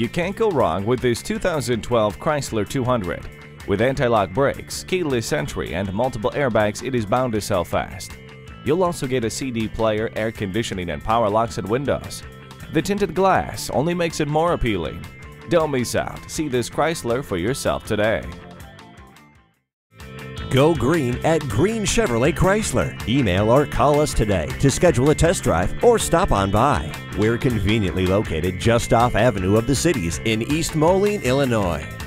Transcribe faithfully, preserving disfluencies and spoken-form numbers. You can't go wrong with this two thousand twelve Chrysler two hundred. With anti-lock brakes, keyless entry, and multiple airbags, it is bound to sell fast. You'll also get a C D player, air conditioning, and power locks and windows. The tinted glass only makes it more appealing. Don't miss out. See this Chrysler for yourself today. Go green at Green Chevrolet Chrysler. Email or call us today to schedule a test drive or stop on by. We're conveniently located just off Avenue of the Cities in East Moline, Illinois.